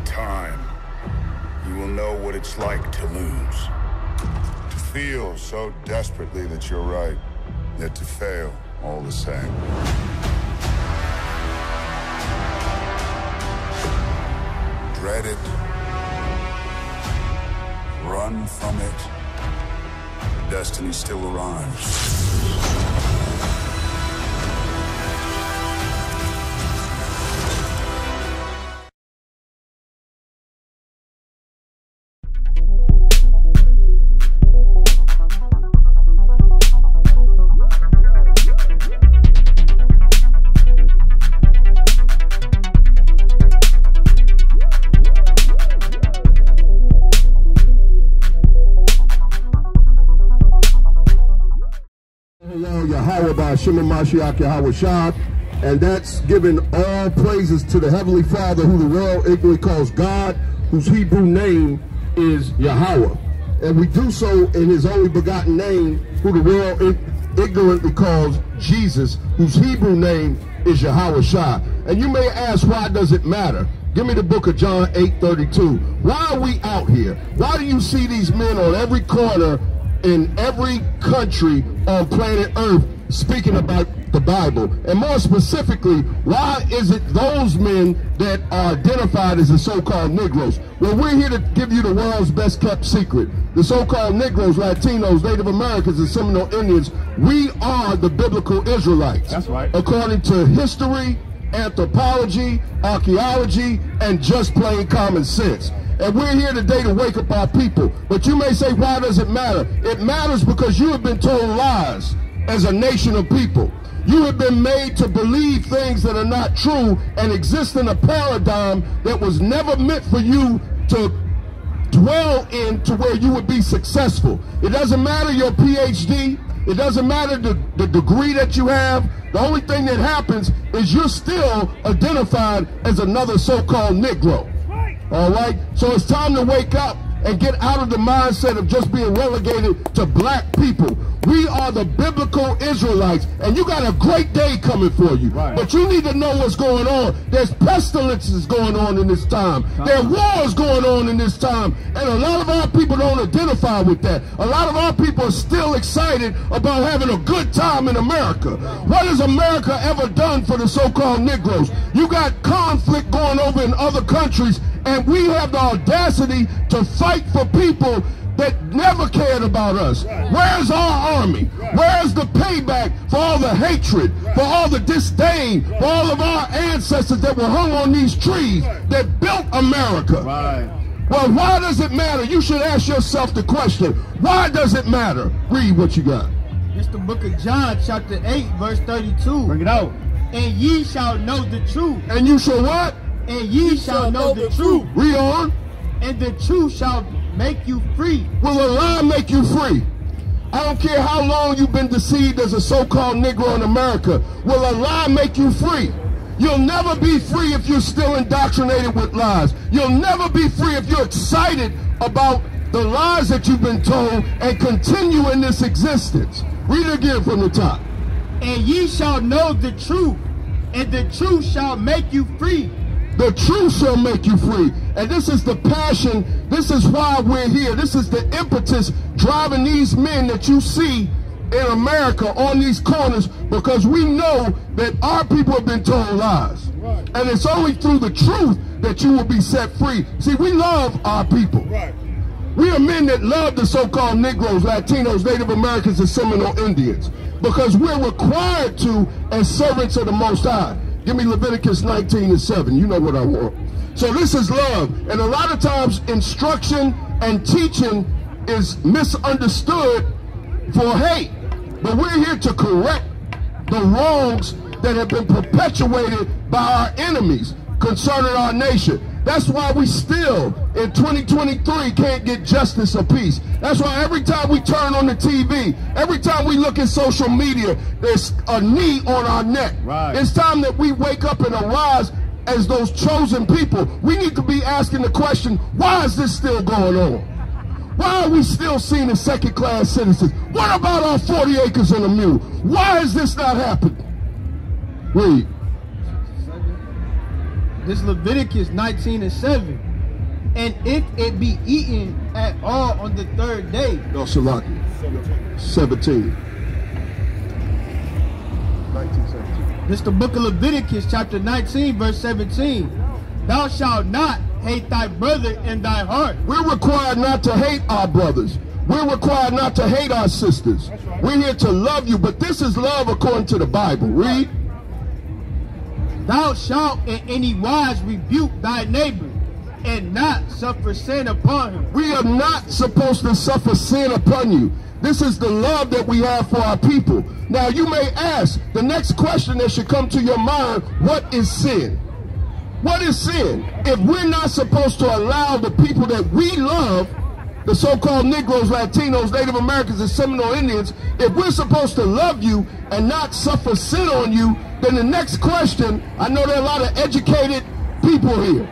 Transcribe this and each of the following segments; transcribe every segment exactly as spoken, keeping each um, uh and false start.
in time, you will know what it's like to lose. To feel so desperately that you're right, yet to fail all the same. Dread it. Run from it. Destiny still arrives. Yahweh by Shem Mashiach Yahweh Shad, and that's giving all praises to the Heavenly Father, who the world ignorantly calls God, whose Hebrew name is Yahweh. And we do so in his only begotten name, who the world ignorantly calls Jesus, whose Hebrew name is Yahweh Shad. And you may ask, why does it matter? Give me the book of John eight thirty-two. Why are we out here? Why do you see these men on every corner, in every country on planet Earth, speaking about the Bible? And more specifically, why is it those men that are identified as the so-called Negroes? Well, we're here to give you the world's best kept secret. The so-called Negroes, Latinos, Native Americans, and Seminole Indians, we are the biblical Israelites. That's right. According to history, anthropology, archaeology, and just plain common sense. And we're here today to wake up our people. But you may say, why does it matter? It matters because you have been told lies as a nation of people. You have been made to believe things that are not true and exist in a paradigm that was never meant for you to dwell in, to where you would be successful. It doesn't matter your P H D. It doesn't matter the, the degree that you have. The only thing that happens is you're still identified as another so-called Negro. Right. All right? So it's time to wake up and get out of the mindset of just being relegated to black people. We are the biblical Israelites, and you got a great day coming for you. Right. But you need to know what's going on. There's pestilences going on in this time. Come there are wars going on in this time, and a lot of our people don't identify with that. A lot of our people are still excited about having a good time in America. What has America ever done for the so-called Negroes? You got conflict going over in other countries, and we have the audacity to fight for people that never cared about us. Where's our army? Where's the payback for all the hatred, for all the disdain, for all of our ancestors that were hung on these trees that built America? Well, why does it matter? You should ask yourself the question, why does it matter? Read what you got. It's the book of John, chapter eight, verse thirty-two. Bring it out. And ye shall know the truth. And you shall what? And ye shall know the truth. Read on. And the truth shall make you free. Will a lie make you free? I don't care how long you've been deceived as a so-called Negro in America. Will a lie make you free? You'll never be free if you're still indoctrinated with lies. You'll never be free if you're excited about the lies that you've been told and continue in this existence. Read it again from the top. And ye shall know the truth, and the truth shall make you free. The truth shall make you free. And this is the passion. This is why we're here. This is the impetus driving these men that you see in America on these corners, because we know that our people have been told lies. Right. And it's only through the truth that you will be set free. See, we love our people. Right. We are men that love the so-called Negroes, Latinos, Native Americans, and Seminole Indians, because we're required to as servants of the Most High. Give me Leviticus nineteen and seven. You know what I want. So this is love. And a lot of times instruction and teaching is misunderstood for hate. But we're here to correct the wrongs that have been perpetuated by our enemies concerning our nation. That's why we still, in twenty twenty-three, can't get justice or peace. That's why every time we turn on the T V, every time we look at social media, there's a knee on our neck. Right. It's time that we wake up and arise as those chosen people. We need to be asking the question, why is this still going on? Why are we still seen as second-class citizens? What about our forty acres and a mule? Why is this not happening? Read. This Leviticus nineteen and seven. and if it be eaten at all on the third day. No, Salaki. seventeen. nineteen, seventeen. This is the book of Leviticus, chapter nineteen, verse seventeen. Thou shalt not hate thy brother in thy heart. We're required not to hate our brothers. We're required not to hate our sisters. Right. We're here to love you, but this is love according to the Bible. Read. Thou shalt in any wise rebuke thy neighbor and not suffer sin upon him. We are not supposed to suffer sin upon you. This is the love that we have for our people. Now you may ask, the next question that should come to your mind, what is sin? What is sin? If we're not supposed to allow the people that we love, the so-called Negroes, Latinos, Native Americans, and Seminole Indians, if we're supposed to love you and not suffer sin on you, then the next question, I know there are a lot of educated people here.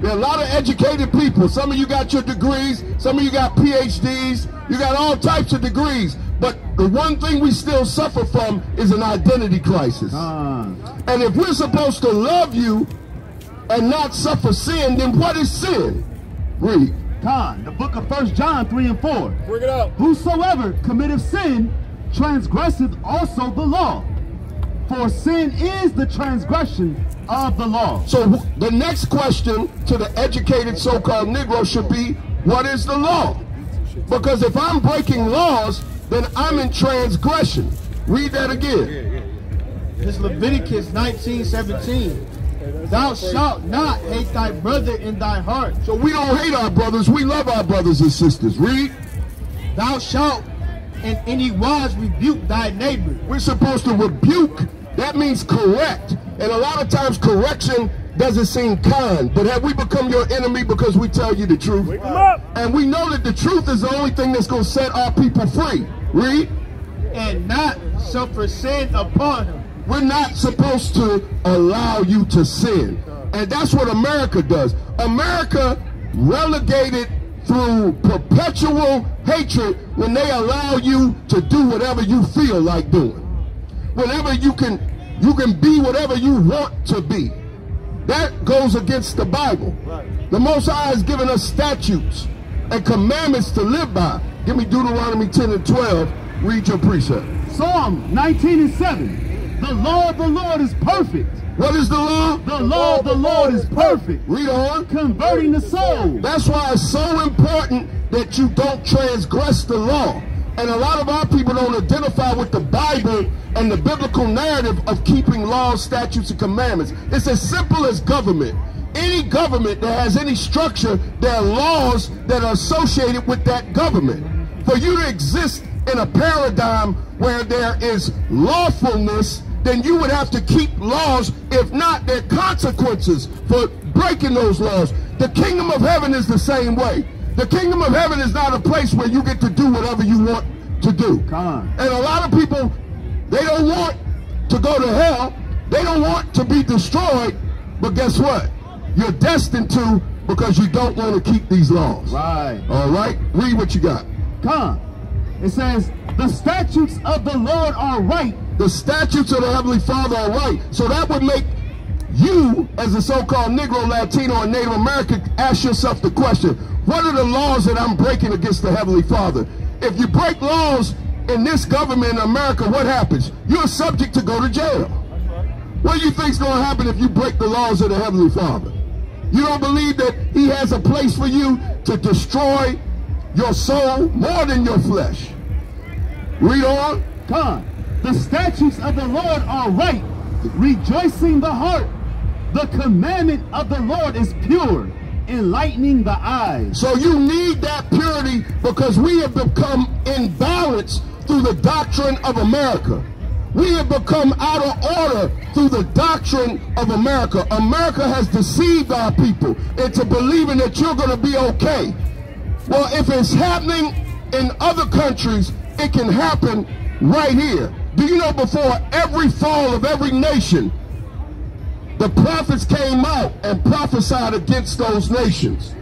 There are a lot of educated people. Some of you got your degrees, some of you got P H Ds, you got all types of degrees. But the one thing we still suffer from is an identity crisis. Uh. And if we're supposed to love you and not suffer sin, then what is sin? Read. Con, the book of First John three and four. Bring it up. Whosoever committeth sin transgresseth also the law. For sin is the transgression of the law. So the next question to the educated so-called Negro should be, what is the law? Because if I'm breaking laws, then I'm in transgression. Read that again. It's Leviticus nineteen seventeen. Thou shalt not hate thy brother in thy heart. So we don't hate our brothers. We love our brothers and sisters. Read. Thou shalt in any wise rebuke thy neighbor. We're supposed to rebuke. That means correct. And a lot of times correction doesn't seem kind. But have we become your enemy because we tell you the truth? Wake them up. And we know that the truth is the only thing that's going to set our people free. Read. And not suffer sin upon him. We're not supposed to allow you to sin. And that's what America does. America relegated through perpetual hatred when they allow you to do whatever you feel like doing. Whenever you can, you can be whatever you want to be. That goes against the Bible. The Most High has given us statutes and commandments to live by. Give me Deuteronomy ten and twelve. Read your precept. Psalm nineteen and seven. The law of the Lord is perfect. What is the law? The law of the Lord is perfect. Read on. Converting the soul. That's why it's so important that you don't transgress the law. And a lot of our people don't identify with the Bible and the biblical narrative of keeping laws, statutes, and commandments. It's as simple as government. Any government that has any structure, there are laws that are associated with that government. For you to exist in a paradigm where there is lawfulness, then you would have to keep laws. If not, there are consequences for breaking those laws. The kingdom of heaven is the same way. The kingdom of heaven is not a place where you get to do whatever you want to do. And a lot of people, they don't want to go to hell. They don't want to be destroyed. But guess what? You're destined to because you don't want to keep these laws. Right. All right? Read what you got. Come. It says, the statutes of the Lord are right. The statutes of the Heavenly Father are right. So that would make you, as a so-called Negro, Latino, and Native American, ask yourself the question, what are the laws that I'm breaking against the Heavenly Father? If you break laws in this government in America, what happens? You're subject to go to jail. What do you think's going to happen if you break the laws of the Heavenly Father? You don't believe that he has a place for you to destroy your soul more than your flesh. Read on. Come. The statutes of the Lord are right, rejoicing the heart. The commandment of the Lord is pure, enlightening the eyes. So you need that purity because we have become imbalanced through the doctrine of America. We have become out of order through the doctrine of America. America has deceived our people into believing that you're going to be okay. Well, if it's happening in other countries, it can happen right here. Do you know before every fall of every nation, the prophets came out and prophesied against those nations?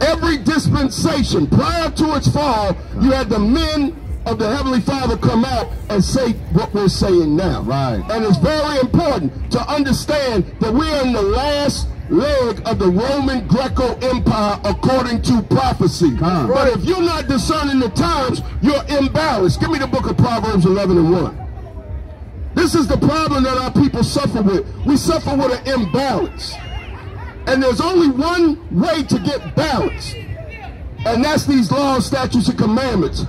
Every dispensation, prior to its fall, you had the men of the Heavenly Father come out and say what we're saying now. Right. And it's very important to understand that we are in the last leg of the Roman Greco Empire according to prophecy. Right. But if you're not discerning the times, you're imbalanced. Give me the book of Proverbs eleven and one. This is the problem that our people suffer with. We suffer with an imbalance. And there's only one way to get balance. And that's these laws, statutes, and commandments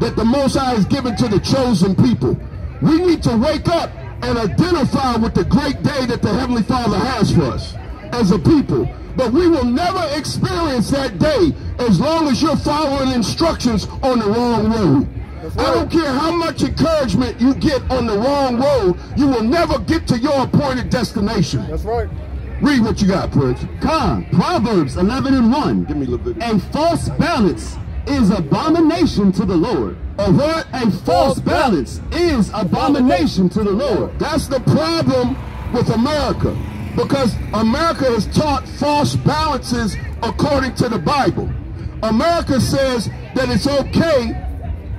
that the Most High has given to the chosen people. We need to wake up and identify with the great day that the Heavenly Father has for us as a people. But we will never experience that day as long as you're following instructions on the wrong road. I don't care how much encouragement you get on the wrong road, you will never get to your appointed destination. That's right. Read what you got, Prince. Con, Proverbs eleven and one. Give me a little bit. A false balance is abomination to the Lord. A what? A false balance is abomination to the Lord. That's the problem with America, because America has taught false balances according to the Bible. America says that it's okay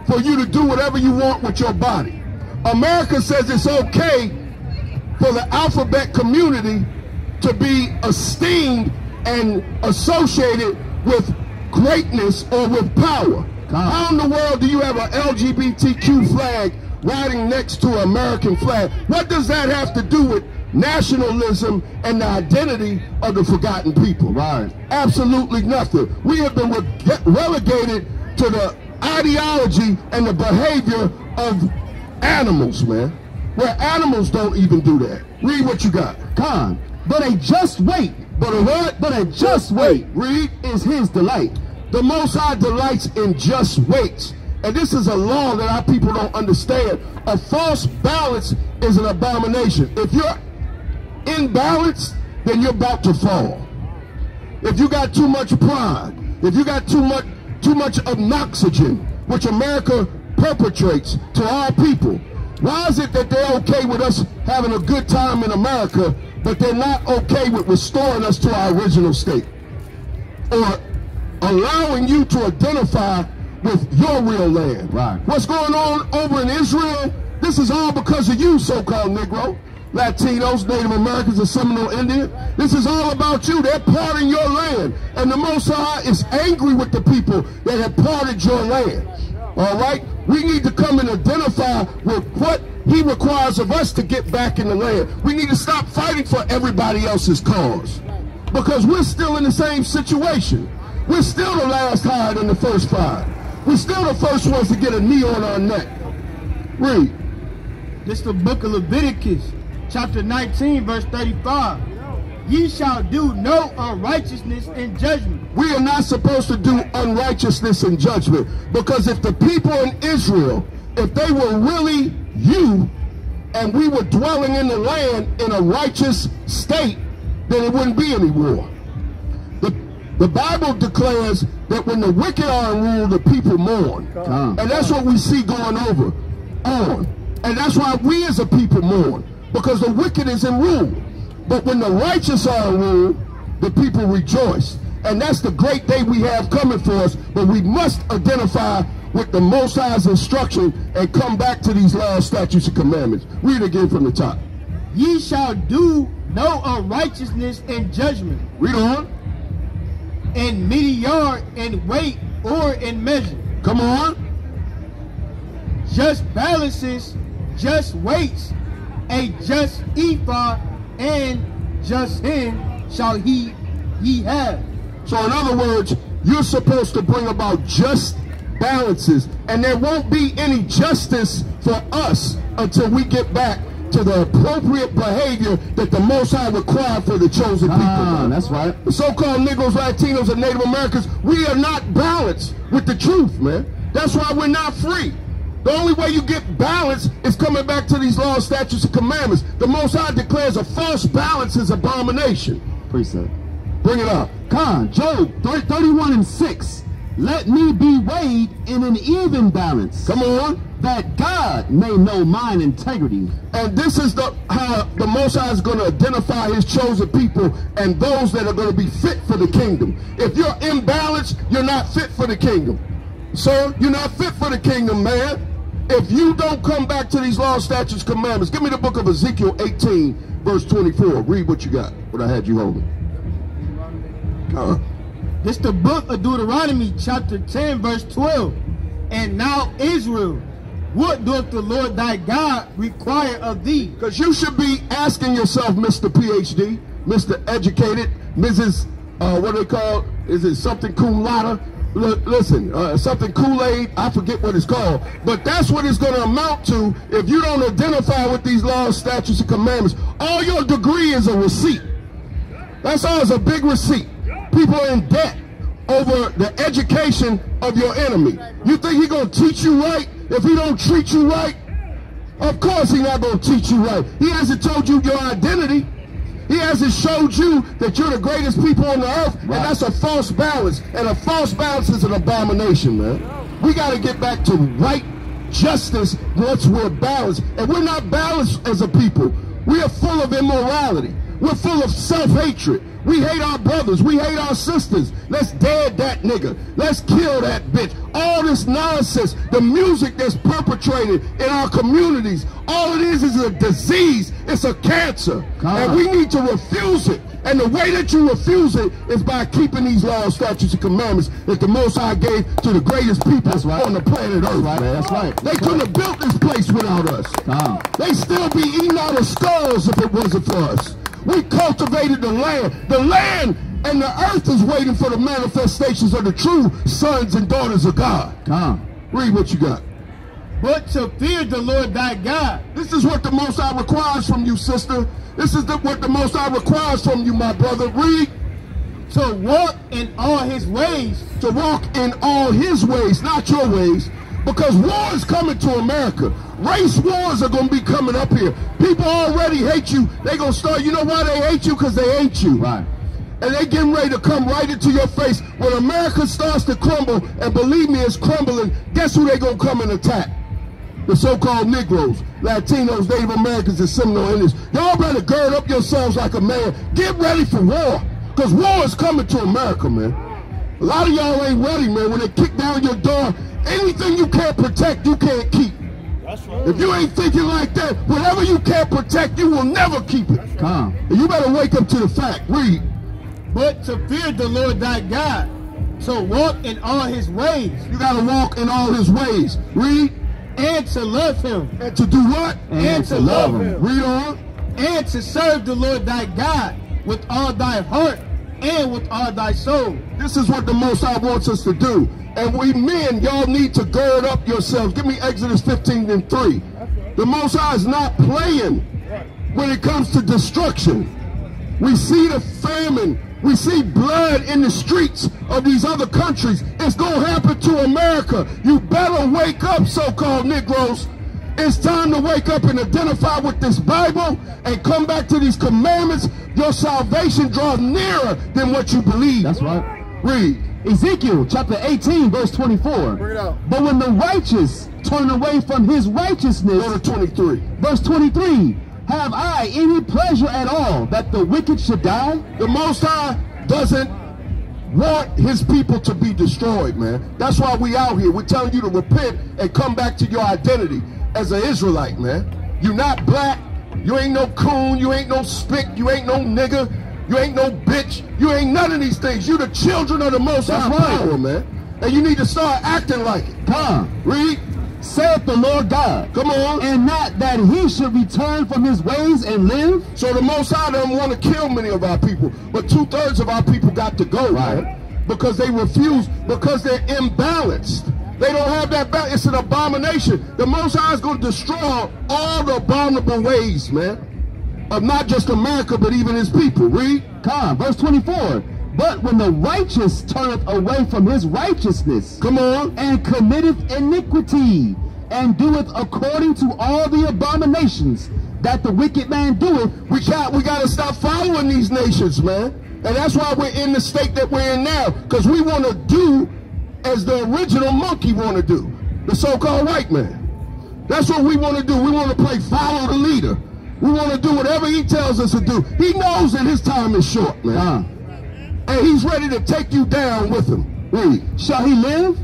for you to do whatever you want with your body. America says it's okay for the alphabet community to be esteemed and associated with greatness or with power. How in the world do you have an L G B T Q flag riding next to an American flag? What does that have to do with nationalism and the identity of the forgotten people? Right. Absolutely nothing. We have been relegated to the ideology and the behavior of animals, man, where animals don't even do that. Read what you got. Con, but a just weight, but a what? But a just weight, read, is his delight. The Most High delights in just weights, and this is a law that our people don't understand. A false balance is an abomination. If you're imbalanced, then you're about to fall. If you got too much pride, if you got too much Too much obnoxygen, which America perpetrates to our people. Why is it that they're okay with us having a good time in America, but they're not okay with restoring us to our original state? Or allowing you to identify with your real land. Right. What's going on over in Israel? This is all because of you, so-called Negro, Latinos, Native Americans, and Seminole Indian. This is all about you. They're parting your land. And the Most High is angry with the people that have parted your land. All right? We need to come and identify with what he requires of us to get back in the land. We need to stop fighting for everybody else's cause, because we're still in the same situation. We're still the last hired in the first five. We're still the first ones to get a knee on our neck. Read. This is the book of Leviticus, chapter nineteen, verse thirty-five. Ye shall do no unrighteousness in judgment. We are not supposed to do unrighteousness in judgment, because if the people in Israel, if they were really you, and we were dwelling in the land in a righteous state, then it wouldn't be any war. The, the Bible declares that when the wicked are in rule, the people mourn. God. And that's what we see going over on. And that's why we as a people mourn, because the wicked is in rule. But when the righteous are in rule, the people rejoice. And that's the great day we have coming for us. But we must identify with the Most High's instruction and come back to these laws, statutes, and commandments. Read again from the top. Ye shall do no unrighteousness in judgment. Read on. In mediard, in weight, or in measure. Come on. Just balances, just weights, a just ephah and just him shall he ye have. So in other words, you're supposed to bring about just balances, and there won't be any justice for us until we get back to the appropriate behavior that the Most High required for the chosen people. Ah, that's right. The so-called Negroes, Latinos, and Native Americans, we are not balanced with the truth, man. That's why we're not free. The only way you get balance is coming back to these laws, statutes, and commandments. The Most High declares a false balance is abomination. Precept. Bring it up. Con, Job thirty-one and six. Let me be weighed in an even balance. Come on. That God may know mine integrity. And this is the how the Most High is going to identify his chosen people and those that are going to be fit for the kingdom. If you're imbalanced, you're not fit for the kingdom. Sir, you're not fit for the kingdom, man. If you don't come back to these laws, statutes, commandments. Give me the book of Ezekiel eighteen, verse twenty-four. Read what you got, what I had you holding. Uh-uh. This the book of Deuteronomy, chapter ten, verse twelve. And now Israel, what doth the Lord thy God require of thee? Because you should be asking yourself, Mister PhD, Mister Educated, Missus Uh, what do they call? Is it something cum laude? L listen, uh, something Kool-Aid. I forget what it's called. But that's what it's going to amount to if you don't identify with these laws, statutes, and commandments. All your degree is a receipt. That's all. It's a big receipt. People are in debt over the education of your enemy. You think he gonna teach you right if he don't treat you right? Of course he's not gonna teach you right. He hasn't told you your identity. He hasn't showed you that you're the greatest people on the earth, right. And that's a false balance. And a false balance is an abomination, man. We gotta get back to right justice once we're balanced. And we're not balanced as a people. We are full of immorality. We're full of self-hatred. We hate our brothers. We hate our sisters. Let's dead that nigga. Let's kill that bitch. All this nonsense, the music that's perpetrated in our communities, all it is is a disease. It's a cancer. God. And we need to refuse it. And the way that you refuse it is by keeping these laws, statutes, and commandments that the Most High gave to the greatest people right. on the planet Earth. That's right, man. That's right. They couldn't have built this place without us. God. They'd still be eating out of skulls if it wasn't for us. We cultivated the land. The land and the earth is waiting for the manifestations of the true sons and daughters of God. Come. Read what you got. But to fear the Lord thy God. This is what the Most High requires from you, sister. This is the, what the Most High requires from you, my brother. Read. To walk in all his ways. To walk in all his ways, not your ways. Because war is coming to America. Race wars are going to be coming up here. People already hate you. They're going to start, you know why they hate you? Because they hate you. Right. And they getting ready to come right into your face. When America starts to crumble, and believe me, it's crumbling, guess who they're going to come and attack? The so-called Negroes, Latinos, Native Americans, and Seminole Indians. Y'all better gird up yourselves like a man. Get ready for war. Because war is coming to America, man. A lot of y'all ain't ready, man. When they kick down your door, anything you can't protect, you can't keep. That's right. If you ain't thinking like that, whatever you can't protect, you will never keep it. Right. Come. And you better wake up to the fact. Read. But to fear the Lord thy God, to walk in all his ways. You got to walk in all his ways. Read. And to love him. And to do what? And, and to, to love, love him. Read on. And to serve the Lord thy God with all thy heart and with all thy soul. This is what the Most High wants us to do. And we men, y'all need to gird up yourselves. Give me Exodus fifteen and three. The Most High is not playing when it comes to destruction. We see the famine. We see blood in the streets of these other countries. It's going to happen to America. You better wake up, so-called Negroes. It's time to wake up and identify with this Bible and come back to these commandments. Your salvation draws nearer than what you believe. That's right. Read. Ezekiel chapter eighteen, verse twenty-four. Bring it out. But when the righteous turn away from his righteousness, go to twenty-three. Verse twenty-three. Have I any pleasure at all that the wicked should die? The Most High doesn't want his people to be destroyed, man. That's why we out here. We're telling you to repent and come back to your identity as an Israelite, man. You're not black. You ain't no coon. You ain't no spick. You ain't no nigger. You ain't no bitch. You ain't none of these things. You the children of the Most High power, man. And you need to start acting like it. Come. Read. Saith the Lord God. Come on. And not that he should return from his ways and live. So the Most High doesn't want to kill many of our people. But two-thirds of our people got to go, right? Man, because they refuse. Because they're imbalanced. They don't have that balance. It's an abomination. The Most High is going to destroy all the abominable ways, man, of not just America, but even his people. Read. Come. Verse twenty-four. But when the righteous turneth away from his righteousness, come on, and committeth iniquity, and doeth according to all the abominations that the wicked man doeth. We got, we got to stop following these nations, man. And that's why we're in the state that we're in now, because we want to do as the original monkey want to do, the so-called white man. That's what we want to do. We want to play follow the leader. We want to do whatever he tells us to do. He knows that his time is short, man. Uh, and he's ready to take you down with him. Read. Shall he live?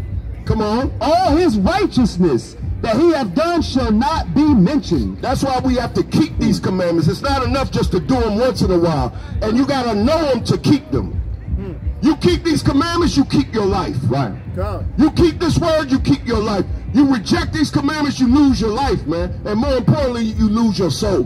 Come on. All his righteousness that he hath done shall not be mentioned. That's why we have to keep these commandments. It's not enough just to do them once in a while. And you got to know them to keep them. You keep these commandments, you keep your life. Right. God. You keep this word, you keep your life. You reject these commandments, you lose your life, man. And more importantly, you lose your soul.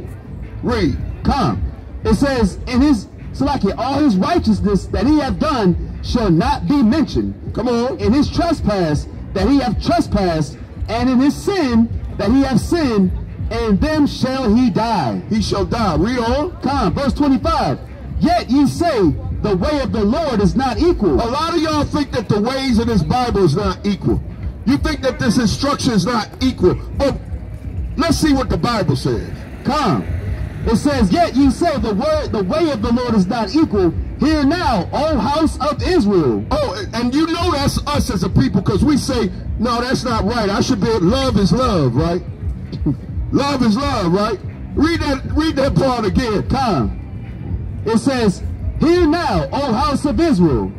Read. Come. It says, in his, Salakia, all his righteousness that he hath done shall not be mentioned. Come on. In his trespass that he hath trespassed, and in his sin that he hath sinned, and them shall he die. He shall die. Read on. Come. Verse twenty-five. Yet ye say, the way of the Lord is not equal. A lot of y'all think that the ways of this Bible is not equal. You think that this instruction is not equal. But let's see what the Bible says. Come. It says, yet you say the word, the way of the Lord is not equal. Hear now, O house of Israel. Oh, and you know that's us as a people, because we say, no, that's not right. I should be, love is love, right? Love is love, right? Read that, read that part again. Come. It says, hear now, O house of Israel.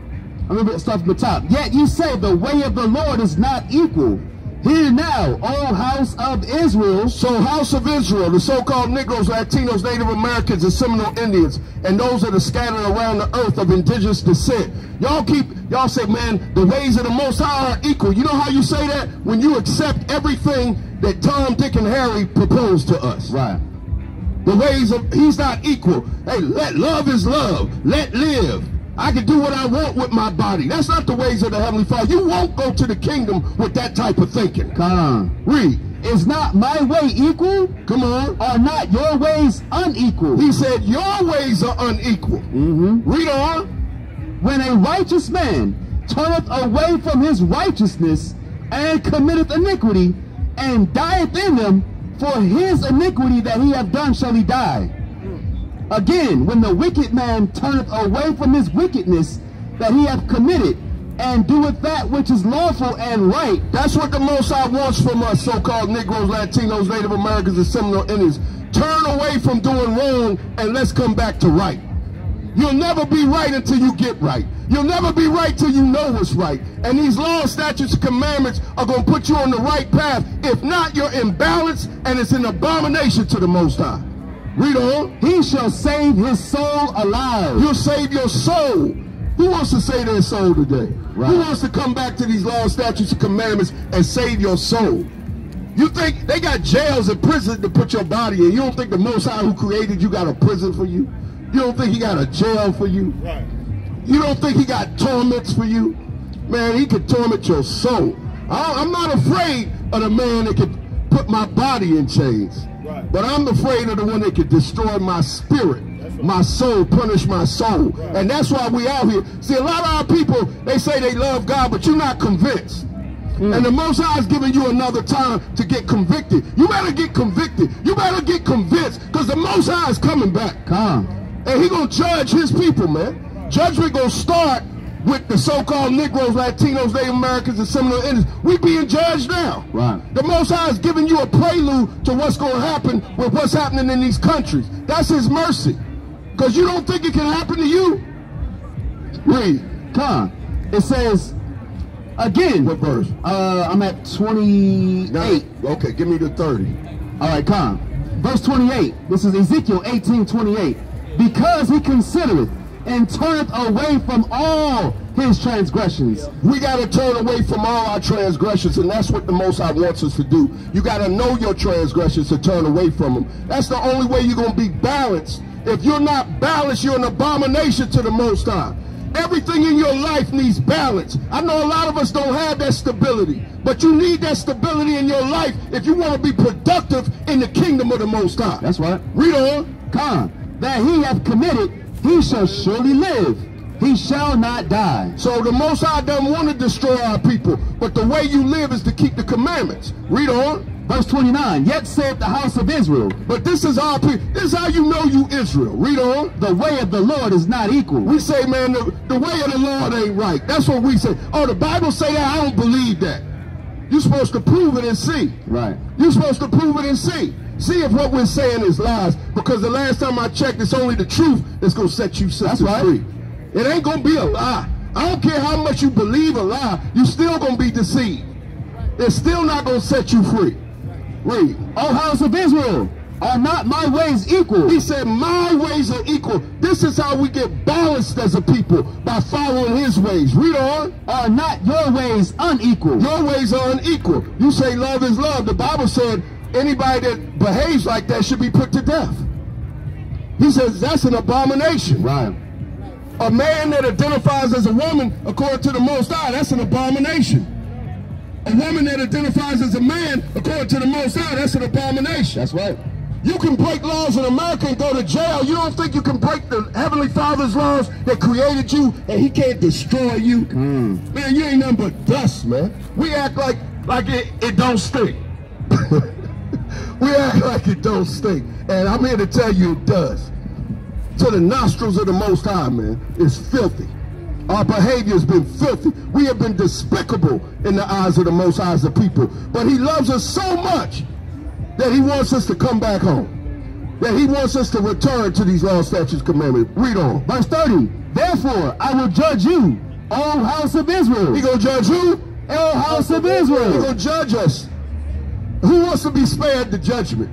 I remember that stuff from the top. Yet you say the way of the Lord is not equal. Hear now, O house of Israel. So house of Israel, the so-called Negroes, Latinos, Native Americans, and Seminole Indians, and those that are scattered around the earth of indigenous descent. Y'all keep, y'all say, man, the ways of the Most High are equal. You know how you say that? When you accept everything that Tom, Dick, and Harry proposed to us. Right. The ways of, he's not equal. Hey, let love is love. Let live. I can do what I want with my body. That's not the ways of the Heavenly Father. You won't go to the kingdom with that type of thinking. Come on. Read. Is not my way equal? Come on. Are not your ways unequal? He said your ways are unequal. Mm-hmm. Read on. When a righteous man turneth away from his righteousness and committeth iniquity and dieth in them, for his iniquity that he hath done shall he die. Again, when the wicked man turneth away from his wickedness that he hath committed, and doeth that which is lawful and right. That's what the Most High wants from us, so-called Negroes, Latinos, Native Americans, and Seminole Indians. Turn away from doing wrong, and let's come back to right. You'll never be right until you get right. You'll never be right till you know what's right. And these laws, statutes, and commandments are going to put you on the right path. If not, you're imbalanced, and it's an abomination to the Most High. Read on. He shall save his soul alive. You'll save your soul. Who wants to save their soul today? Right. Who wants to come back to these laws, statutes, and commandments and save your soul? You think they got jails and prisons to put your body in. You don't think the Most High who created you got a prison for you? You don't think he got a jail for you? Right. You don't think he got torments for you? Man, he could torment your soul. I, I'm not afraid of the man that could put my body in chains. Right. But I'm afraid of the one that could destroy my spirit, right. my soul, punish my soul. Right. And that's why we out here. See, a lot of our people, they say they love God, but you're not convinced. Mm. And the Most High is giving you another time to get convicted. You better get convicted. You better get convinced, because the Most High is coming back. Come. And he going to judge his people, man. Judgment going to start with the so-called Negroes, Latinos, Native Americans, and Seminole Indians. We being judged now. Right. The Most High is giving you a prelude to what's going to happen with what's happening in these countries. That's his mercy. Because you don't think it can happen to you? Read. Come. It says, again. What verse? Uh, I'm at twenty-eight. Now, okay, give me the thirty. All right, come. Verse twenty-eight. This is Ezekiel eighteen twenty-eight. Because he considereth and turneth away from all his transgressions. We got to turn away from all our transgressions, and that's what the Most High wants us to do. You got to know your transgressions to turn away from them. That's the only way you're going to be balanced. If you're not balanced, you're an abomination to the Most High. Everything in your life needs balance. I know a lot of us don't have that stability, but you need that stability in your life if you want to be productive in the kingdom of the Most High. That's right. Read on. Con, that he hath committed, he shall surely live. He shall not die. So the Most High doesn't want to destroy our people, but the way you live is to keep the commandments. Read on. Verse twenty-nine, yet saith the house of Israel. But this is our people. This is how you know you Israel. Read on. The way of the Lord is not equal. We say, man, the, the way of the Lord ain't right. That's what we say. Oh, the Bible say that? I don't believe that. You're supposed to prove it and see. Right. You're supposed to prove it and see. See if what we're saying is lies, because the last time I checked, it's only the truth that's going to set you free. That's right. It ain't going to be a lie. I don't care how much you believe a lie, you're still going to be deceived. It's still not going to set you free. Read. O house of Israel, Are not my ways equal? He said, my ways are equal. This is how we get balanced as a people, by following his ways. Read on. Are not your ways unequal? Your ways are unequal. You say love is love. The Bible said anybody that behaves like that should be put to death. He says that's an abomination. Right. A man that identifies as a woman, according to the Most High, that's an abomination. A woman that identifies as a man, according to the Most High, that's an abomination. That's right. You can break laws in America and go to jail. You don't think you can break the Heavenly Father's laws that created you and he can't destroy you? Mm. Man, you ain't nothing but dust, man. We act like, like it, it don't stink. We act like it don't stink. And I'm here to tell you it does. To the nostrils of the Most High, man, it's filthy. Our behavior has been filthy. We have been despicable in the eyes of the Most High as a people. But he loves us so much that he wants us to come back home, that he wants us to return to these laws, statutes, commandments. Read on. Verse thirty, therefore I will judge you, O house of Israel. He gonna judge who? O house of Israel. He gonna judge us. Who wants to be spared the judgment?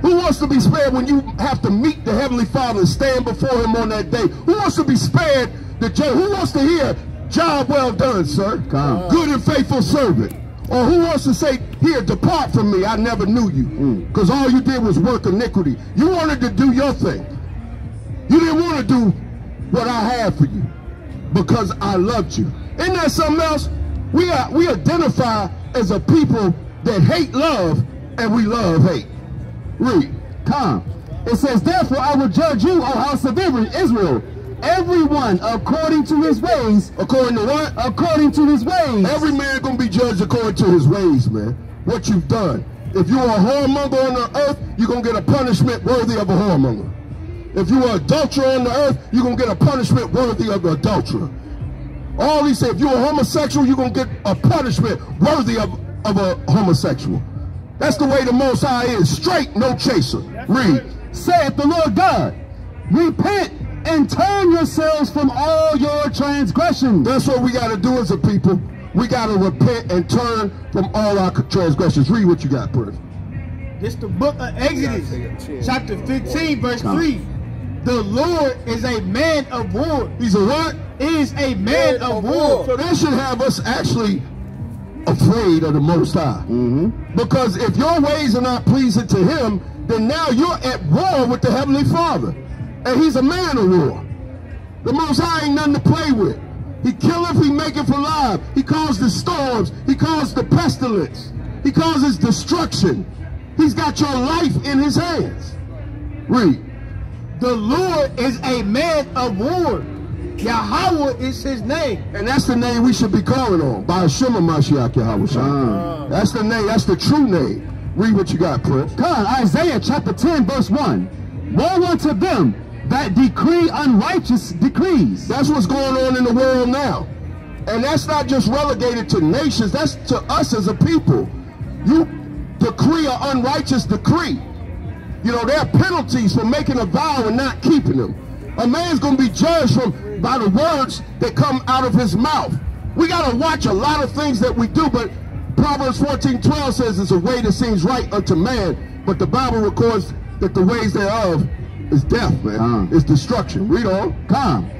Who wants to be spared when you have to meet the Heavenly Father and stand before him on that day? Who wants to be spared the judgment? Who wants to hear, job well done, sir, God, good and faithful servant? Or who wants to say, here, depart from me, I never knew you, because all you did was work iniquity. You wanted to do your thing. You didn't want to do what I had for you because I loved you. Isn't that something else? We, are, we identify as a people that hate love and we love hate. Read. Come. It says, therefore I will judge you, O house of Israel, everyone according to his ways. According to what? According to his ways. Every man gonna be judged according to his ways, man. What you've done. If you are a whoremonger on the earth, you're gonna get a punishment worthy of a whoremonger. If you are adulterer on the earth, you're gonna get a punishment worthy of the adulterer. All he said, if you're a homosexual, you're gonna get a punishment worthy of, of a homosexual. That's the way the Most High is. Straight, no chaser. Read. Saith the Lord God, repent and turn yourselves from all your transgressions. That's what we got to do as a people. We got to repent and turn from all our transgressions. Read what you got, brother. It's the book of Exodus, chapter fifteen, verse three. The Lord is a man of war. He's a what? Is a man of war. So that should have us actually afraid of the Most High. Mm-hmm. Because if your ways are not pleasing to him, then now you're at war with the Heavenly Father. And he's a man of war. The Most High ain't nothing to play with. He killeth, he maketh alive. He caused the storms. He caused the pestilence. He causes destruction. He's got your life in his hands. Read. The Lord is a man of war. Yahweh is his name. And that's the name we should be calling on. By Hashem HaMashiach Yahweh. That's the name. That's the true name. Read what you got, Prince. Come, Isaiah chapter ten, verse one. Woe unto them that decree unrighteous decrees. That's what's going on in the world now. And that's not just relegated to nations. That's to us as a people. You decree an unrighteous decree. You know, there are penalties for making a vow and not keeping them. A man's going to be judged from, by the words that come out of his mouth. We got to watch a lot of things that we do, but Proverbs fourteen twelve says it's a way that seems right unto man, but the Bible records that the ways thereof is death, man. Um. It's destruction. Read on. Come.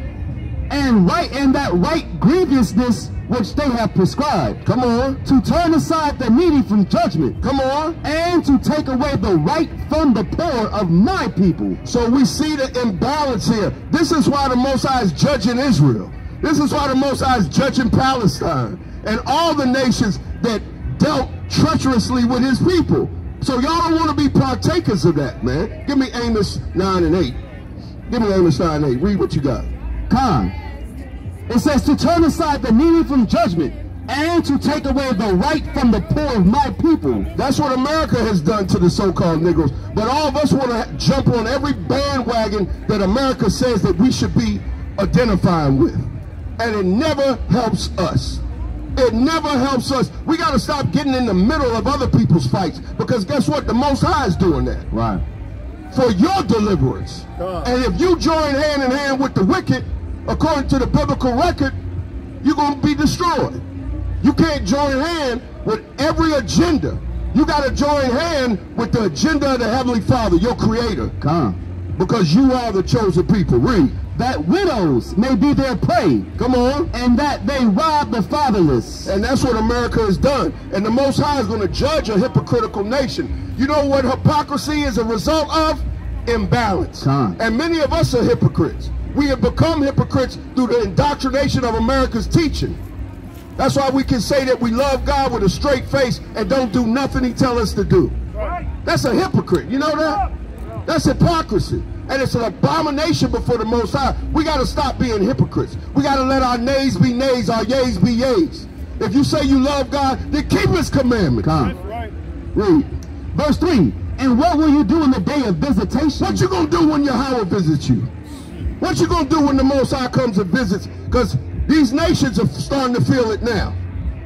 And right in that right grievousness which they have prescribed. Come on. To turn aside the needy from judgment. Come on. And to take away the right from the poor of my people. So we see the imbalance here. This is why the Most High is judging Israel. This is why the Most High is judging Palestine and all the nations that dealt treacherously with his people. So y'all don't want to be partakers of that, man. Give me Amos nine and eight. Give me Amos nine and eight. Read what you got. Come. It says to turn aside the needy from judgment and to take away the right from the poor of my people. That's what America has done to the so-called Negroes. But all of us want to jump on every bandwagon that America says that we should be identifying with. And it never helps us. It never helps us. We got to stop getting in the middle of other people's fights, because guess what? The Most High is doing that. Right. For your deliverance. God. And if you join hand in hand with the wicked, according to the biblical record, you're going to be destroyed. You can't join hand with every agenda. You got to join hand with the agenda of the Heavenly Father, your creator. Come. Because you are the chosen people. Read. That widows may be their prey. Come on. And that they rob the fatherless. And that's what America has done. And the Most High is going to judge a hypocritical nation. You know what hypocrisy is a result of? Imbalance. Come. And many of us are hypocrites. We have become hypocrites through the indoctrination of America's teaching. That's why we can say that we love God with a straight face and don't do nothing he tells us to do. Right. That's a hypocrite. You know that? That's hypocrisy. And it's an abomination before the Most High. We got to stop being hypocrites. We got to let our nays be nays, our yays be yays. If you say you love God, then keep his commandments. That's right. Read. Verse three. And what will you do in the day of visitation? What you going to do when Yahweh visits you? What you going to do when the Most High comes and visits? Because these nations are starting to feel it now.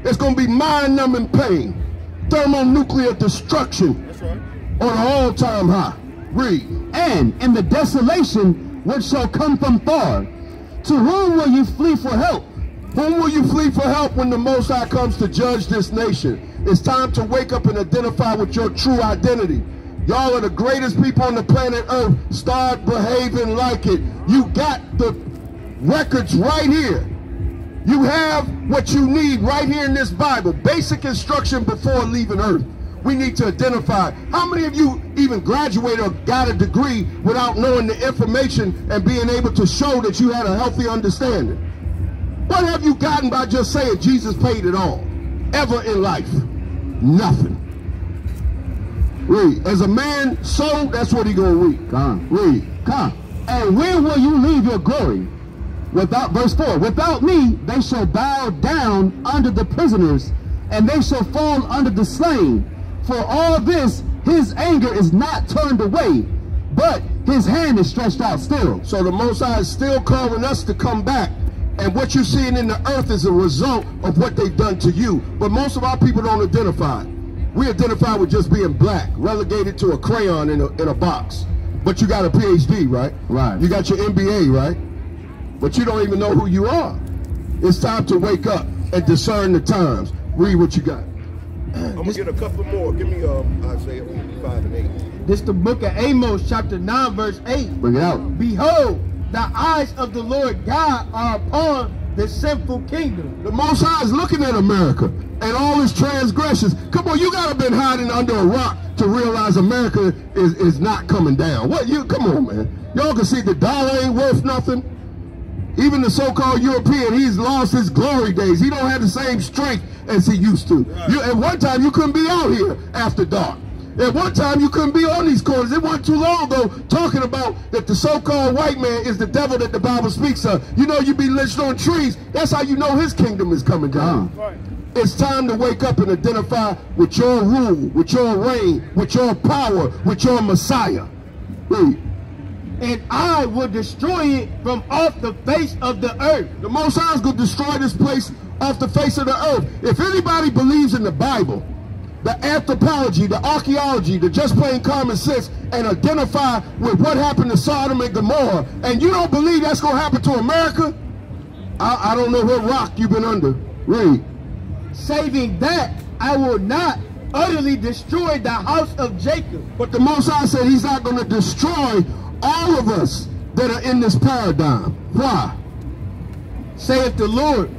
It's going to be mind-numbing pain. Thermonuclear destruction. That's right. On an all-time high. Read. And in the desolation which shall come from far, to whom will you flee for help? Whom will you flee for help when the Most High comes to judge this nation? It's time to wake up and identify with your true identity. Y'all are the greatest people on the planet Earth. Start behaving like it. You got the records right here. You have what you need right here in this Bible. Basic instruction before leaving Earth. We need to identify. How many of you even graduated or got a degree without knowing the information and being able to show that you had a healthy understanding? What have you gotten by just saying Jesus paid it all ever in life? Nothing. Read. As a man sold, that's what he gonna read. Come. Read. Come. And where will you leave your glory? Without, verse four, without me they shall bow down under the prisoners, and they shall fall under the slain. For all this, his anger is not turned away, but his hand is stretched out still. So the Most High is still calling us to come back. And what you're seeing in the earth is a result of what they've done to you. But most of our people don't identify. We identify with just being black, relegated to a crayon in a, in a box. But you got a P H D, right? Right. You got your M B A, right? But you don't even know who you are. It's time to wake up and discern the times. Read what you got. I'm going to get a couple more. Give me uh, Isaiah five and eight. This is the book of Amos, chapter nine, verse eight. Bring it out. Behold, the eyes of the Lord God are upon the sinful kingdom. The Most High is looking at America and all its transgressions. Come on, you got to have been hiding under a rock to realize America is, is not coming down. What you? Come on, man. Y'all can see the dollar ain't worth nothing. Even the so-called European, he's lost his glory days. He don't have the same strength as he used to. Right. You, at one time, you couldn't be out here after dark. At one time, you couldn't be on these corners. It wasn't too long ago talking about that the so-called white man is the devil that the Bible speaks of. You know, you be lynched on trees. That's how you know his kingdom is coming down. Right. It's time to wake up and identify with your rule, with your reign, with your power, with your Messiah. Read. And I will destroy it from off the face of the earth. The Most High is going to destroy this place off the face of the earth. If anybody believes in the Bible, the anthropology, the archaeology, the just plain common sense, and identify with what happened to Sodom and Gomorrah, and you don't believe that's going to happen to America, I, I don't know what rock you've been under. Read. Saving that, I will not utterly destroy the house of Jacob. But the Most High said he's not going to destroy all of us that are in this paradigm. Why? Saith the Lord,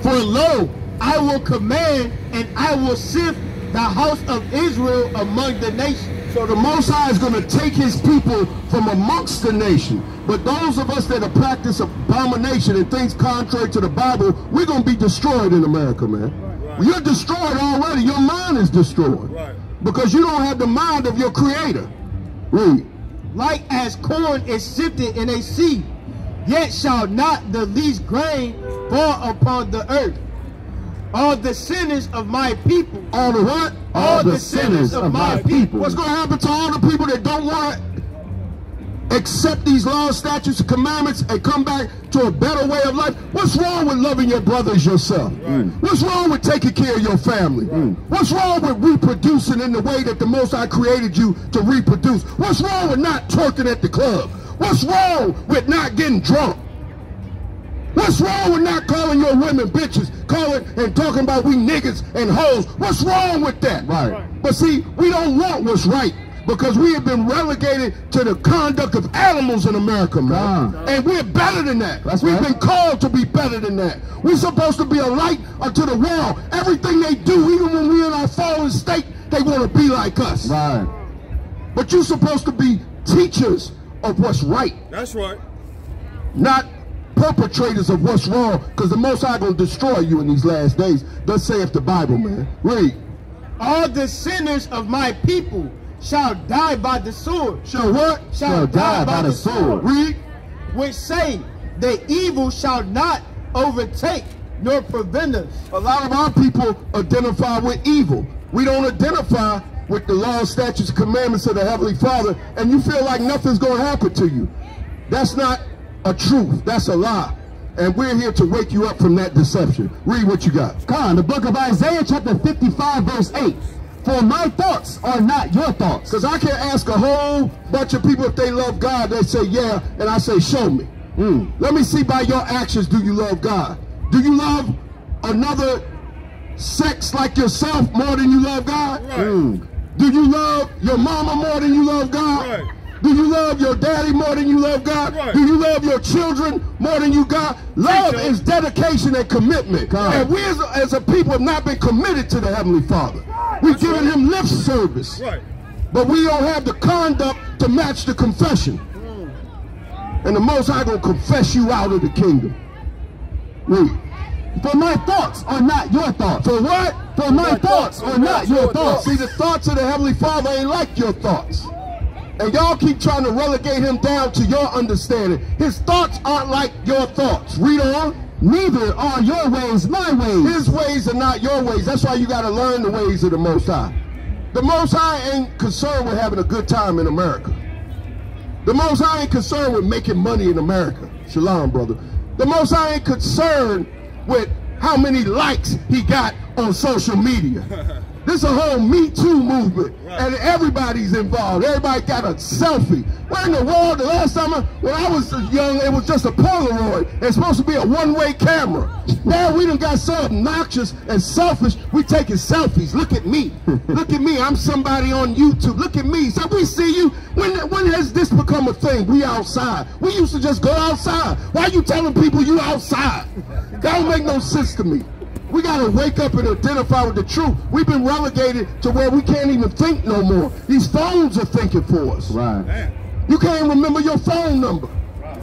for lo, I will command and I will sift the house of Israel among the nations. So the Most High is going to take his people from amongst the nation. But those of us that are practice abomination and things contrary to the Bible, we're going to be destroyed in America, man. Right. You're destroyed already. Your mind is destroyed. Right. Because you don't have the mind of your creator. Read. Like as corn is sifted in a sieve, yet shall not the least grain fall upon the earth. All the sinners of my people. All the what? All, all the, the sinners, sinners of, of my people. people. What's going to happen to all the people that don't want to accept these laws, statutes, and commandments and come back to a better way of life? What's wrong with loving your brothers yourself? Right. What's wrong with taking care of your family? Right. What's wrong with reproducing in the way that the Most High created you to reproduce? What's wrong with not twerking at the club? What's wrong with not getting drunk? What's What's wrong with not calling your women bitches, calling and talking about we niggas and hoes? What's wrong with that? Right. But see, we don't want what's right, because we have been relegated to the conduct of animals in America, man. Nah. And we're better than that. That's We've right. been called to be better than that. We're supposed to be a light unto the world. Everything they do, even when we're in our fallen state, they want to be like us. Right. But you're supposed to be teachers of what's right. That's right. Not perpetrators of what's wrong, because the Most High gonna destroy you in these last days. Thus saith the Bible, man. Read. All the sinners of my people shall die by the sword. Shall what? Shall, shall die, die by, by the sword. sword. Read. Which say the evil shall not overtake nor prevent us. A lot of our people identify with evil. We don't identify with the laws, statutes, commandments of the Heavenly Father, and you feel like nothing's gonna happen to you. That's not a truth. That's a lie. And we're here to wake you up from that deception. Read what you got. Con, the book of Isaiah chapter fifty-five verse eight. For my thoughts are not your thoughts. Because I can't ask a whole bunch of people if they love God. They say, yeah, and I say, show me. Mm. Let me see by your actions, do you love God? Do you love another sex like yourself more than you love God? Right. Mm. Do you love your mama more than you love God? Right. Do you love your daddy more than you love God? Right. Do you love your children more than you God? Love Teacher. is dedication and commitment. God. And we as a, as a people have not been committed to the Heavenly Father. Right. We've That's given right. him lip service. Right. But we don't have the conduct to match the confession. Mm. And the Most High gonna confess you out of the kingdom. Read. For my thoughts are not your thoughts. For what? For my, my thoughts, thoughts are not your thoughts. thoughts. See, the thoughts of the Heavenly Father ain't like your thoughts. And y'all keep trying to relegate him down to your understanding. His thoughts aren't like your thoughts. Read on. Neither are your ways my ways. His ways are not your ways. That's why you got to learn the ways of the Most High. The Most High ain't concerned with having a good time in America. The Most High ain't concerned with making money in America. Shalom, brother. The Most High ain't concerned with how many likes he got on social media. This is a whole Me Too movement, right. and everybody's involved. Everybody got a selfie. Where in the world? The last time I, when I was young, it was just a Polaroid. It's supposed to be a one-way camera. Now we done got so obnoxious and selfish, we taking selfies. Look at me. Look at me. I'm somebody on YouTube. Look at me. So we see you. When, when has this become a thing? We outside. We used to just go outside. Why are you telling people you outside? That don't make no sense to me. We gotta wake up and identify with the truth. We've been relegated to where we can't even think no more. These phones are thinking for us. Right. Man. You can't remember your phone number. Right.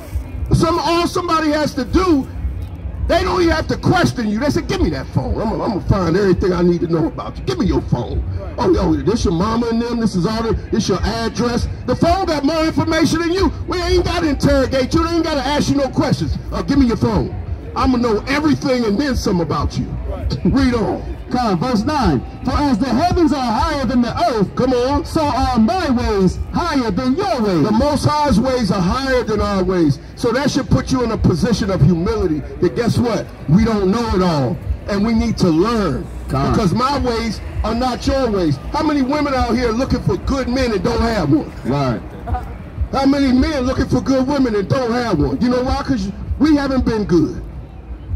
Some all somebody has to do, they don't even have to question you. They say, "Give me that phone. I'm gonna, I'm gonna find everything I need to know about you. Give me your phone. Right. Oh, oh, this your mama and them. This is all. The, this your address. The phone got more information than you. We ain't gotta interrogate you. They ain't gotta ask you no questions. Oh, give me your phone. I'm going to know everything and then some about you." Right. Read on. Come, verse nine. For as the heavens are higher than the earth, come on, so are my ways higher than your ways. The Most High's ways are higher than our ways. So that should put you in a position of humility that, guess what? We don't know it all, and we need to learn. Come. Because my ways are not your ways. How many women out here looking for good men and don't have one? Right. How many men looking for good women and don't have one? You know why? Because we haven't been good.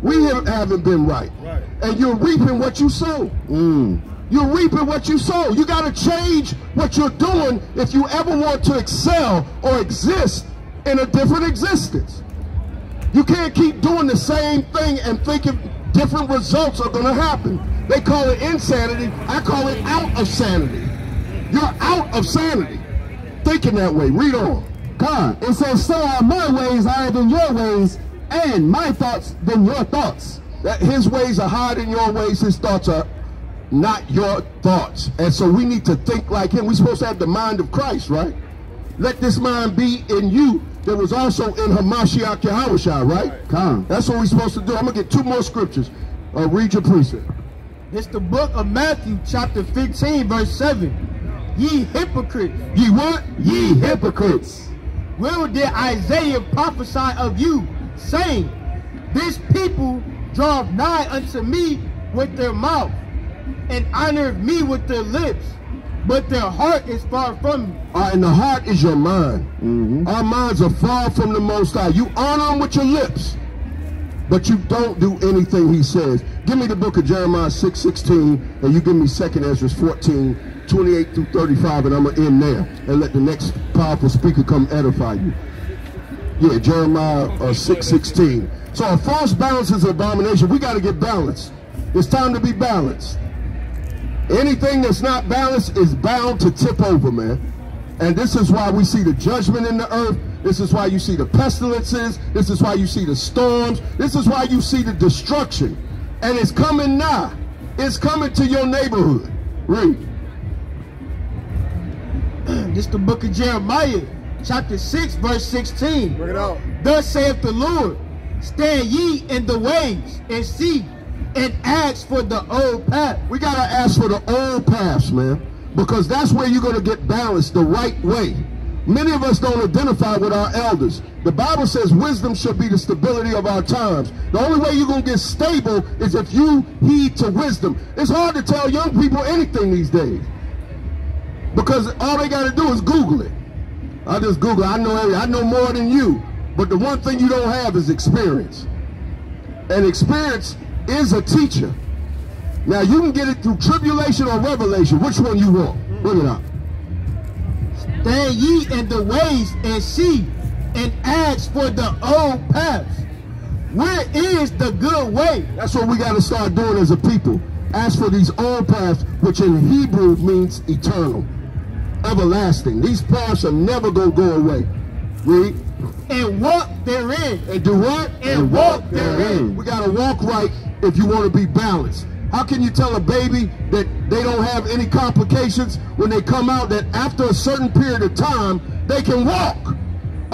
We haven't been right. right. And you're reaping what you sow. Mm. You're reaping what you sow. You got to change what you're doing if you ever want to excel or exist in a different existence. You can't keep doing the same thing and thinking different results are going to happen. They call it insanity. I call it out of sanity. You're out of sanity thinking that way. Read on. God, it says, so are my ways higher than your ways, and my thoughts than your thoughts. That his ways are higher than your ways. His thoughts are not your thoughts. And so we need to think like him. We're supposed to have the mind of Christ, right? Let this mind be in you that was also in Hamashiach Yahushua, right? Come. That's what we're supposed to do. I'm going to get two more scriptures. Uh, read your precept. It's the book of Matthew, chapter fifteen, verse seven. Ye hypocrites. Ye what? Ye hypocrites. Well did Isaiah prophesy of you, saying, this people draw nigh unto me with their mouth, and honor me with their lips, but their heart is far from me. Uh, and the heart is your mind. Mm-hmm. Our minds are far from the Most High. You honor them with your lips, but you don't do anything he says. Give me the book of Jeremiah six sixteen, and you give me Second Ezra fourteen, twenty-eight through thirty-five, and I'm going to end there and let the next powerful speaker come edify you. Yeah, Jeremiah uh, six sixteen. So a false balance is an abomination. We got to get balanced. It's time to be balanced. Anything that's not balanced is bound to tip over, man. And this is why we see the judgment in the earth. This is why you see the pestilences. This is why you see the storms. This is why you see the destruction. And it's coming now. It's coming to your neighborhood. Read. This is the book of Jeremiah, chapter six, verse sixteen. Bring it out. Thus saith the Lord, stand ye in the ways and see, and ask for the old path. We got to ask for the old paths, man. Because that's where you're going to get balanced the right way. Many of us don't identify with our elders. The Bible says wisdom should be the stability of our times. The only way you're going to get stable is if you heed to wisdom. It's hard to tell young people anything these days, because all they got to do is Google it. I just Google, I know everything. I know more than you. But the one thing you don't have is experience. And experience is a teacher. Now, you can get it through tribulation or revelation. Which one you want? Bring it up. Stand ye in the ways and see, and ask for the old paths. Where is the good way? That's what we got to start doing as a people. Ask for these old paths, which in Hebrew means eternal, everlasting. These paths are never going to go away. Read. And walk therein. And do what? And, and walk, walk therein. therein. We got to walk right if you want to be balanced. How can you tell a baby that they don't have any complications when they come out, that after a certain period of time, they can walk?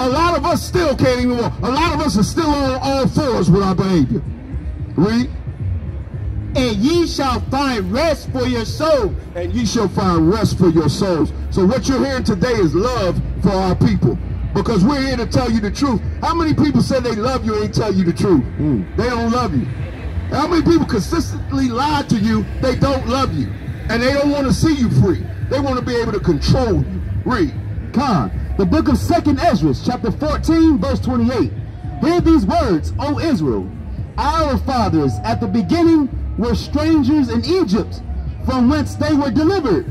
A lot of us still can't even walk. A lot of us are still on all fours with our behavior. Read. And ye shall find rest for your soul. And ye shall find rest for your souls. So what you're hearing today is love for our people, because we're here to tell you the truth. How many people say they love you and ain't tell you the truth? Mm. They don't love you. How many people consistently lie to you? They don't love you, and they don't want to see you free. They want to be able to control you. Read. Con, the book of Second Ezra, chapter fourteen, verse twenty-eight. Hear these words, O Israel. Our fathers at the beginning were strangers in Egypt, from whence they were delivered.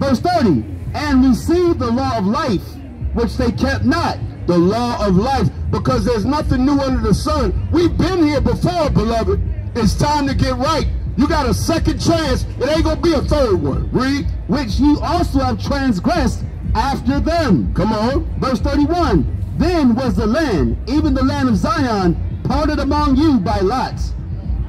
Verse thirty, and received the law of life, which they kept not. The law of life, because there's nothing new under the sun. We've been here before, beloved. It's time to get right. You got a second chance. It ain't gonna be a third one. Read. Which you also have transgressed after them. Come on. Verse thirty-one. Then was the land, even the land of Zion, parted among you by lots.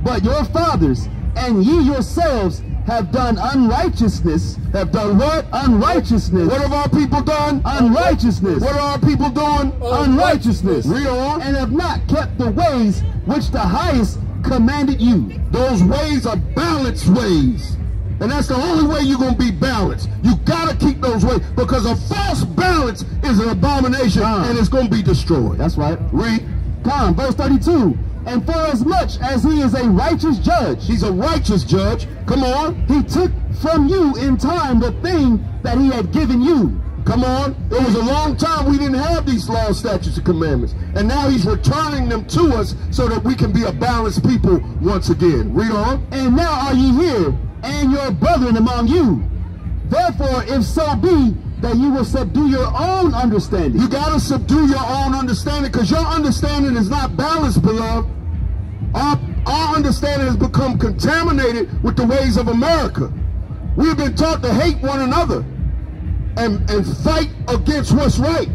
But your fathers and ye yourselves have done unrighteousness. Have done what? Unrighteousness. What have our people done? Unrighteousness. What are our people doing? Unrighteousness. Read on. And have not kept the ways which the highest commanded you. Those ways are balanced ways. And that's the only way you're going to be balanced. You got to keep those ways, because a false balance is an abomination, Tom, and it's going to be destroyed. That's right. Read. Tom, verse thirty-two. And for as much as he is a righteous judge, he's a righteous judge, come on, he took from you in time the thing that he had given you. Come on, it was a long time we didn't have these laws, statutes, and commandments, and now he's returning them to us so that we can be a balanced people once again. Read on. And now are ye here, and your brethren among you. Therefore, if so be that you will subdue your own understanding. You got to subdue your own understanding, because your understanding is not balanced, beloved. Our, our understanding has become contaminated with the ways of America. We've been taught to hate one another and, and fight against what's right.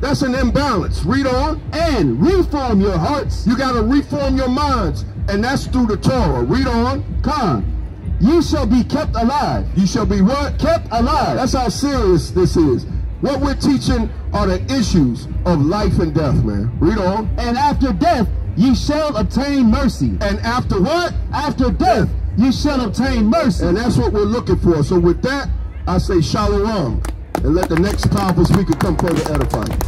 That's an imbalance. Read on. And reform your hearts. You got to reform your minds, and that's through the Torah. Read on. Con, you shall be kept alive. You shall be what? Kept alive. That's how serious this is. What we're teaching are the issues of life and death, man. Read on. And after death, ye shall obtain mercy. And after what? After death, ye shall obtain mercy. And that's what we're looking for. So with that, I say shalom. And let the next powerful speaker come forward to edify you.